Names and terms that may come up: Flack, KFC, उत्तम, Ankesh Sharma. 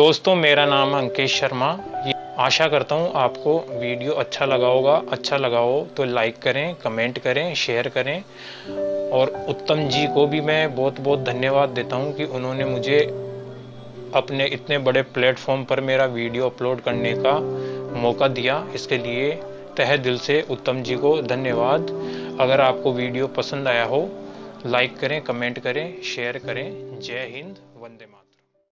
दोस्तों, मेरा नाम अंकेश शर्मा। आशा करता हूँ आपको वीडियो अच्छा लगा होगा। अच्छा लगा हो तो लाइक करें, कमेंट करें, शेयर करें। और उत्तम जी को भी मैं बहुत बहुत धन्यवाद देता हूँ कि उन्होंने मुझे अपने इतने बड़े प्लेटफॉर्म पर मेरा वीडियो अपलोड करने का मौका दिया। इसके लिए तहे दिल से उत्तम जी को धन्यवाद। अगर आपको वीडियो पसंद आया हो, लाइक करें, कमेंट करें, शेयर करें। जय हिंद, वंदे मातरम।